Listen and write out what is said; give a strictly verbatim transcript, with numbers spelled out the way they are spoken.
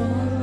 What?